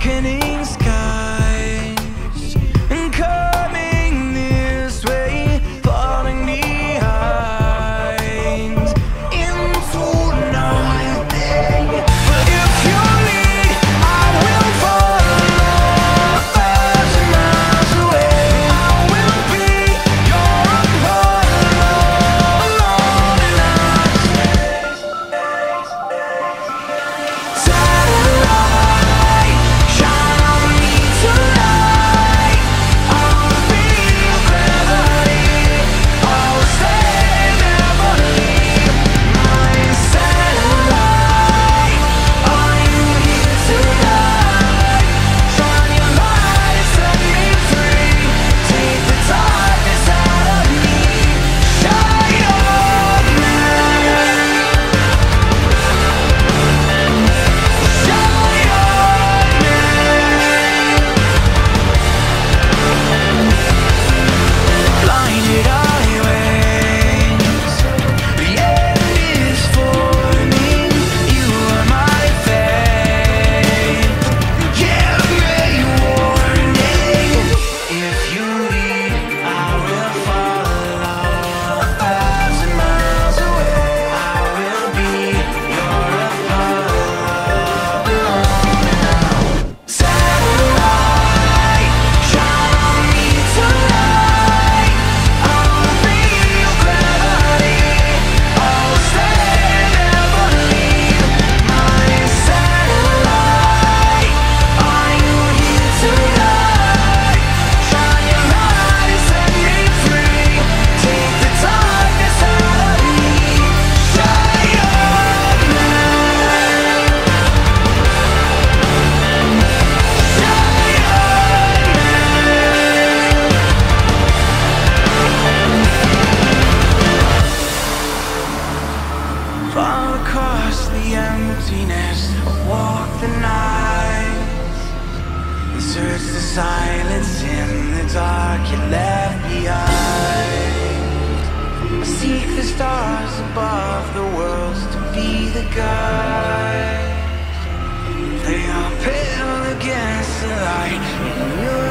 darkening skies, and coming this way, falling behind into nothing. But if you need, I will follow, a thousand miles away. I will be your Apollo, alone in our space. Across the emptiness, walk the night, search the silence in the dark you left behind. Seek the stars above the worlds to be the guide. They are pale against the light.